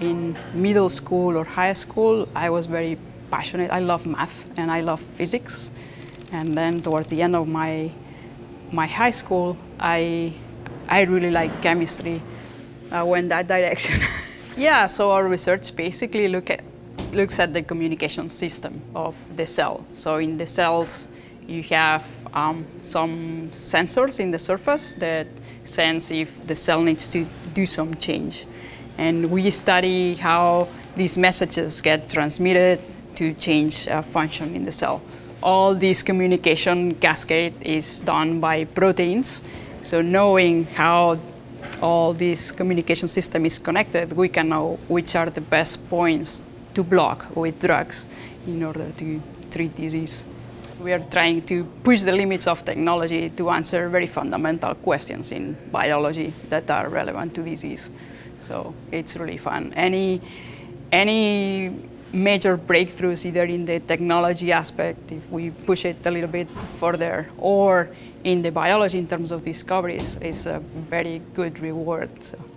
In middle school or high school, I was very passionate. I love math and I love physics. And then towards the end of my high school, I really liked chemistry. I went that direction. Yeah, so our research basically looks at the communication system of the cell. So in the cells, you have some sensors in the surface that sense if the cell needs to do some change. And we study how these messages get transmitted to change function in the cell. All this communication cascade is done by proteins. So knowing how all this communication system is connected, we can know which are the best points to block with drugs in order to treat disease. We are trying to push the limits of technology to answer very fundamental questions in biology that are relevant to disease. So it's really fun. Any major breakthroughs, either in the technology aspect, if we push it a little bit further, or in the biology in terms of discoveries, is a very good reward. So.